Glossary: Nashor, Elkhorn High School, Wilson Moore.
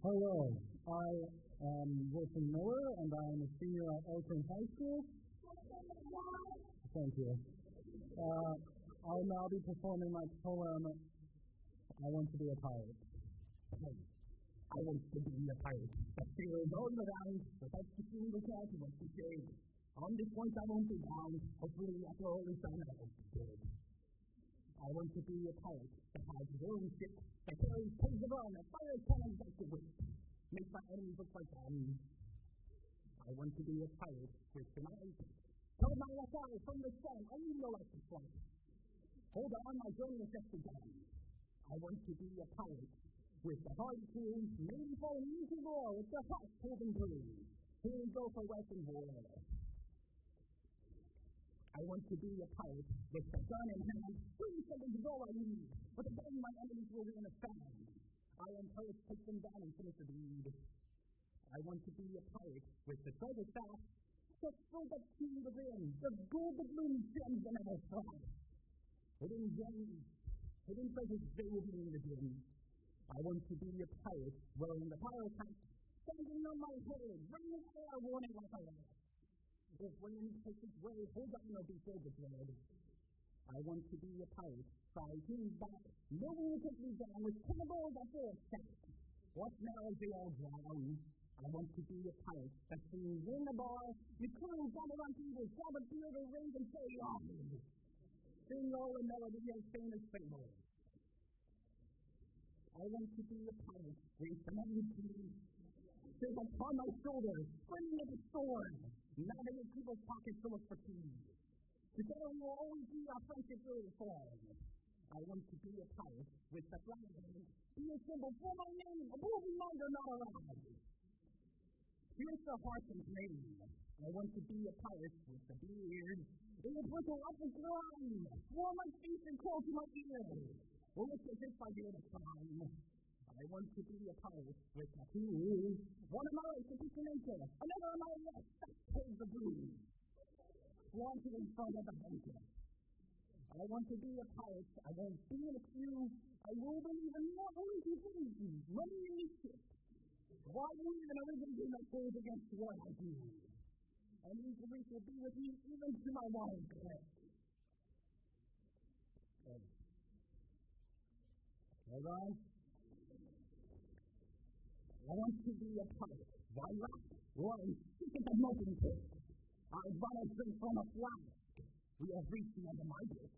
Hello, I am Wilson Moore, and I am a senior at Elkhorn High School. Thank you. I'll now be performing my poem, I Want to Be a Pirate. I want to be a pirate. A sailor going around, protect the sea with us, and what's the shade? On this point I won't be down, hopefully after all this time I won't be dead. I want to be a pirate that has his own ship, that carries tons of honor, fires cannons like the wind, makes my enemies look like diamonds. I want to be a pirate with tonight. Tell my left eye from the sun, I need no life to fly. Hold on, my journey is just begun. I want to be a pirate with the hard tools, made for an easy roar, with the heart holding blue. Here we go for wealth and war. I want to be a pirate with the gun in hand, 3 seconds is all I need. With a gun, my enemies will be in a stand. I am courage, take them down and finish the deed. I want to be a pirate with the treasure staff, the full that see the rim, the gold that blooms gems and ever flash. Hidden gems, hidden treasures, they will be in the dim. I want to be a pirate wearing the pirate hat, standing on my head, ringing air, warning like a rat. If wind takes its way, hold on, I'll be filled with blood. I want to be a pirate, try to back, no one will take me down with cannibals after a sack. What now as they all drown? I want to be a pirate that sings in the bar, the crew gather on people, grab a beer, they raise and say, "Oh!" Sing all the melody and sing the fable. I want to be a pirate, raise the money to me, sit upon my shoulder, spring like a sword, navigate people's pockets to look for keys. Together we will always be our friendship really form. I want to be a pirate with the flag, be a symbol for my name, a moving mind or not around. Here's the heart's name. I want to be a pirate with the beard. It will whistle up and down, warm my face and call to my ears. Well, let's get this by the end of time. I want to be a pirate with a crew. One of my rights to teach nature, another of my left, that pays the blues. Wanted in front of the hunter. I want to be a pirate, I won't be in a crew. I will believe in more only to please you, money in this ship. Why will even others do my goals against what I do? And these beliefs will be with me even to my wild breath. All right. I want to be a pirate. Why not? Well, I'm sick of the moping pit. I'd rather drink from a flask. We have reached the end of my day.